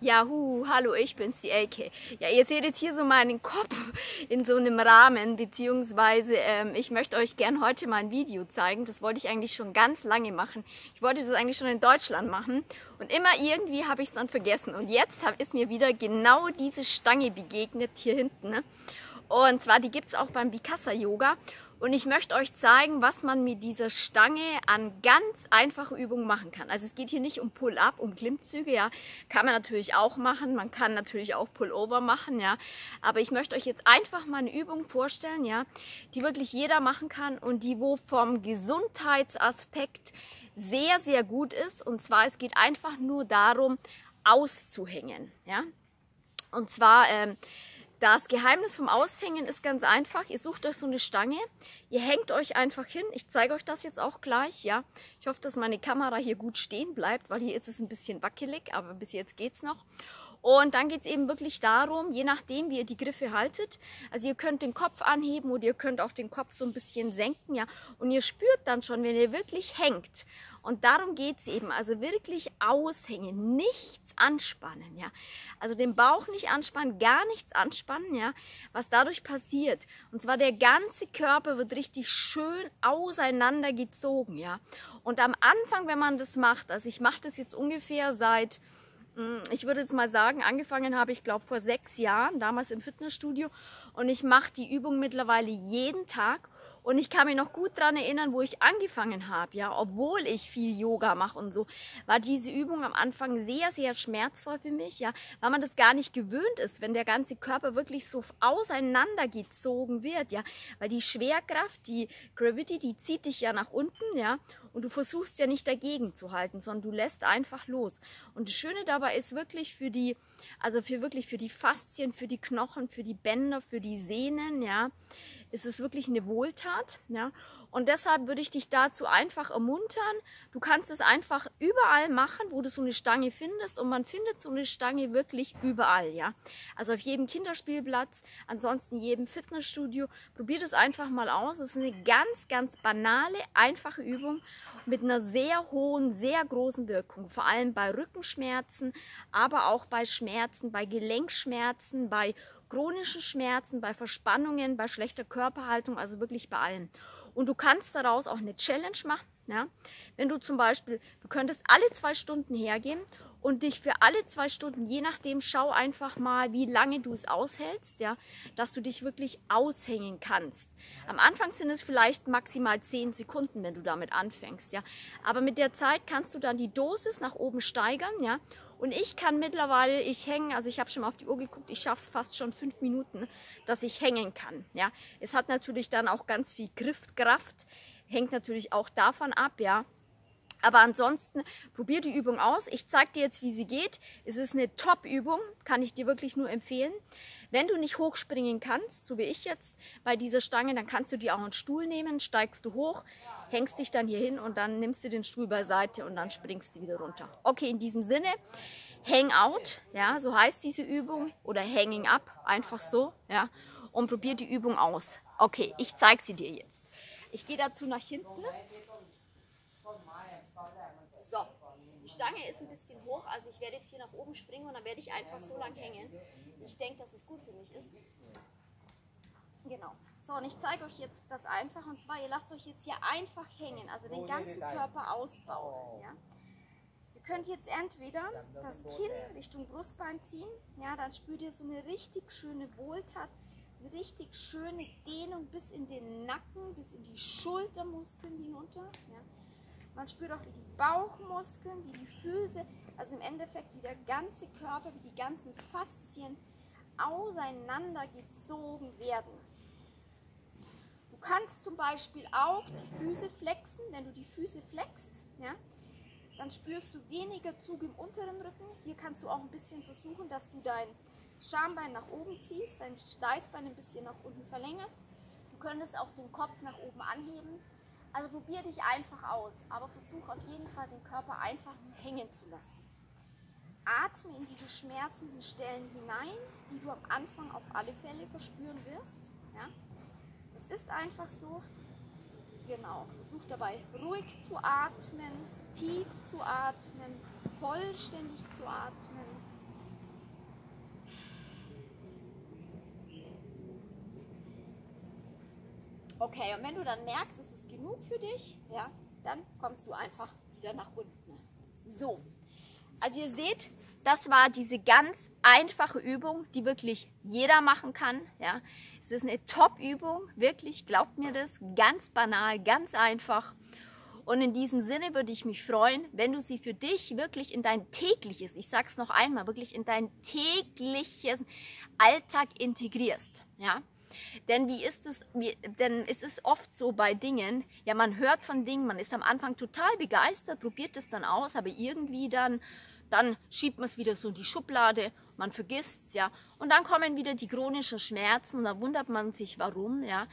Ja, hallo, ich bin's, die Elke. Ja, ihr seht jetzt hier so meinen Kopf in so einem Rahmen, beziehungsweise ich möchte euch gern heute mal ein Video zeigen. Das wollte ich eigentlich schon ganz lange machen. Ich wollte das eigentlich schon in Deutschland machen und immer irgendwie habe ich es dann vergessen. Und jetzt ist mir wieder genau diese Stange begegnet hier hinten, ne? Und zwar, die gibt es auch beim Vikasa Yoga. Und ich möchte euch zeigen, was man mit dieser Stange an ganz einfachen Übungen machen kann. Also es geht hier nicht um Pull-Up, um Klimmzüge, ja. Kann man natürlich auch machen. Man kann natürlich auch Pull-Over machen, ja. Aber ich möchte euch jetzt einfach mal eine Übung vorstellen, ja, die wirklich jeder machen kann und die wo vom Gesundheitsaspekt sehr, sehr gut ist. Und zwar, es geht einfach nur darum, auszuhängen, ja. Und zwar, das Geheimnis vom Aushängen ist ganz einfach. Ihr sucht euch so eine Stange, ihr hängt euch einfach hin. Ich zeige euch das jetzt auch gleich, ja. Ich hoffe, dass meine Kamera hier gut stehen bleibt, weil hier ist es ein bisschen wackelig, aber bis jetzt geht's noch. Und dann geht es eben wirklich darum, je nachdem, wie ihr die Griffe haltet. Also ihr könnt den Kopf anheben oder ihr könnt auch den Kopf so ein bisschen senken, ja. Und ihr spürt dann schon, wenn ihr wirklich hängt. Und darum geht es eben, also wirklich aushängen, nichts anspannen, ja. Also den Bauch nicht anspannen, gar nichts anspannen, ja. Was dadurch passiert. Und zwar der ganze Körper wird richtig schön auseinandergezogen, ja. Und am Anfang, wenn man das macht, also ich mache das jetzt ungefähr seit... Ich würde jetzt mal sagen, angefangen habe ich, glaube vor 6 Jahren, damals im Fitnessstudio. Und ich mache die Übung mittlerweile jeden Tag. Und ich kann mich noch gut daran erinnern, wo ich angefangen habe. Ja, obwohl ich viel Yoga mache und so, war diese Übung am Anfang sehr, sehr schmerzvoll für mich. Ja, weil man das gar nicht gewöhnt ist, wenn der ganze Körper wirklich so auseinandergezogen wird. Ja, weil die Schwerkraft, die Gravity, die zieht dich ja nach unten, ja. Und du versuchst ja nicht dagegen zu halten, sondern du lässt einfach los. Und das Schöne dabei ist wirklich für die Faszien, für die Knochen, für die Bänder, für die Sehnen, ja, ist es wirklich eine Wohltat, ja. Und deshalb würde ich dich dazu einfach ermuntern. Du kannst es einfach überall machen, wo du so eine Stange findest. Und man findet so eine Stange wirklich überall, ja. Also auf jedem Kinderspielplatz, ansonsten jedem Fitnessstudio. Probier das einfach mal aus. Es ist eine ganz, ganz banale, einfache Übung mit einer sehr hohen, sehr großen Wirkung. Vor allem bei Rückenschmerzen, aber auch bei Schmerzen, bei Gelenkschmerzen, bei chronischen Schmerzen, bei Verspannungen, bei schlechter Körperhaltung, also wirklich bei allem. Und du kannst daraus auch eine Challenge machen, ja? Wenn du zum Beispiel, du könntest alle 2 Stunden hergehen und dich für alle 2 Stunden, je nachdem, schau einfach mal, wie lange du es aushältst, ja, dass du dich wirklich aushängen kannst. Am Anfang sind es vielleicht maximal 10 Sekunden, wenn du damit anfängst, ja. Aber mit der Zeit kannst du dann die Dosis nach oben steigern, ja. Und ich kann mittlerweile, ich hänge, also ich habe schon mal auf die Uhr geguckt, ich schaffe es fast schon 5 Minuten, dass ich hängen kann, ja. Es hat natürlich dann auch ganz viel Griffkraft, hängt natürlich auch davon ab, ja. Aber ansonsten, probier die Übung aus. Ich zeige dir jetzt, wie sie geht. Es ist eine Top-Übung, kann ich dir wirklich nur empfehlen. Wenn du nicht hochspringen kannst, so wie ich jetzt bei dieser Stange, dann kannst du dir auch einen Stuhl nehmen, steigst du hoch, hängst dich dann hier hin und dann nimmst du den Stuhl beiseite und dann springst du wieder runter. Okay, in diesem Sinne, Hangout, ja, so heißt diese Übung, oder Hanging Up, einfach so, ja, und probier die Übung aus. Okay, ich zeige sie dir jetzt. Ich gehe dazu nach hinten. So, die Stange ist ein bisschen hoch, also ich werde jetzt hier nach oben springen und dann werde ich einfach so lang hängen. Ich denke, dass es gut für mich ist. Genau. So, und ich zeige euch jetzt das einfach, und zwar, ihr lasst euch jetzt hier einfach hängen, also den ganzen Körper ausbauen, ja. Ihr könnt jetzt entweder das Kinn Richtung Brustbein ziehen, ja, dann spürt ihr so eine richtig schöne Wohltat, eine richtig schöne Dehnung bis in den Nacken, bis in die Schultermuskeln hinunter, ja. Man spürt auch, wie die Bauchmuskeln, wie die Füße, also im Endeffekt wie der ganze Körper, wie die ganzen Faszien auseinandergezogen werden. Du kannst zum Beispiel auch die Füße flexen. Wenn du die Füße flexst, ja, dann spürst du weniger Zug im unteren Rücken. Hier kannst du auch ein bisschen versuchen, dass du dein Schambein nach oben ziehst, dein Steißbein ein bisschen nach unten verlängerst. Du könntest auch den Kopf nach oben anheben. Also probier dich einfach aus, aber versuch auf jeden Fall, den Körper einfach hängen zu lassen. Atme in diese schmerzenden Stellen hinein, die du am Anfang auf alle Fälle verspüren wirst, ja? Das ist einfach so. Genau, versuch dabei ruhig zu atmen, tief zu atmen, vollständig zu atmen. Okay, und wenn du dann merkst, es ist genug für dich, ja, dann kommst du einfach wieder nach unten. So, also ihr seht, das war diese ganz einfache Übung, die wirklich jeder machen kann. Ja. Es ist eine Top-Übung, wirklich, glaubt mir das, ganz banal, ganz einfach. Und in diesem Sinne würde ich mich freuen, wenn du sie für dich wirklich in dein tägliches, ich sag's noch einmal, wirklich in dein tägliches Alltag integrierst. Ja? Denn es ist oft so bei Dingen, ja, man hört von Dingen, man ist am Anfang total begeistert, probiert es dann aus, aber irgendwie dann schiebt man es wieder so in die Schublade, man vergisst es, ja. Und dann kommen wieder die chronischen Schmerzen und da wundert man sich, warum, ja.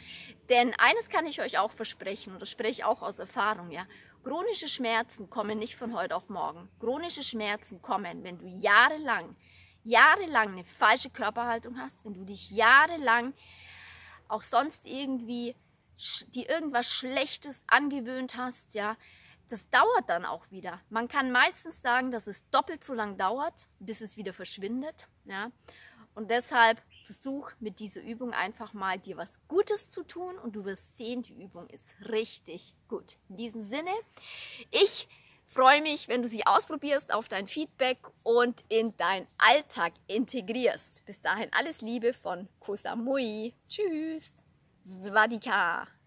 Denn eines kann ich euch auch versprechen, und das spreche ich auch aus Erfahrung, ja. Chronische Schmerzen kommen nicht von heute auf morgen. Chronische Schmerzen kommen, wenn du jahrelang eine falsche Körperhaltung hast, wenn du dich jahrelang auch sonst irgendwie dir irgendwas Schlechtes angewöhnt hast, ja. Das dauert dann auch wieder. Man kann meistens sagen, dass es doppelt so lang dauert, bis es wieder verschwindet. Ja? Und deshalb versuch mit dieser Übung einfach mal dir was Gutes zu tun und du wirst sehen, die Übung ist richtig gut. In diesem Sinne, ich freue mich, wenn du sie ausprobierst, auf dein Feedback und in deinen Alltag integrierst. Bis dahin alles Liebe von Koh Samui. Tschüss. Swadika.